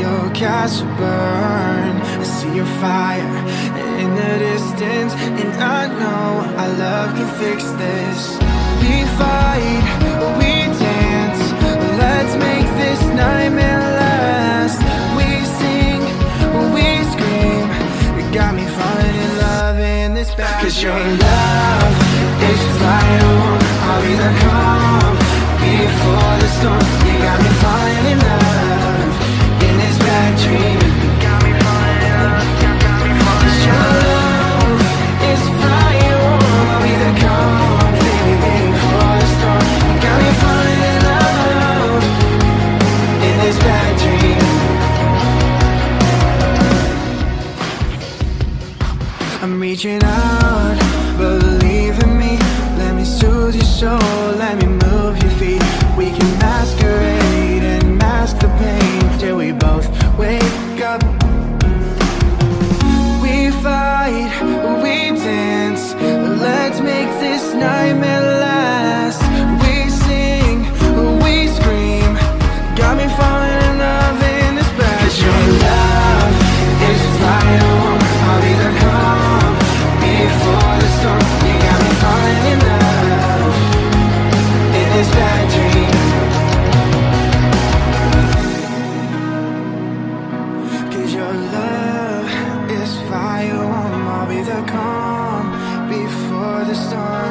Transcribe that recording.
your castle burn. I see your fire in the distance, and I know our love can fix this. We fight, we dance, let's make this nightmare last. We sing, we scream, you got me falling in love in this back. Cause your love is fire, I'll be the calm before the storm. You got me falling in love in this bad dream. You got me falling in love, you got me falling in love. Cause your love is fire, I'll be the calm before the storm. You got me falling in love in this bad dream. I'm reaching out, believe in me. Let me soothe your soul, let me move your feet. We can masquerade and mask the pain till we both wake up. We fight, we dance, let's make this nightmare last. We sing, we scream, got me falling in love in this bed. Cause your love is fire, I'll be the calm before the storm. You got me falling in love in this bad dream. Cause your love is fire, I'll be the calm before the storm.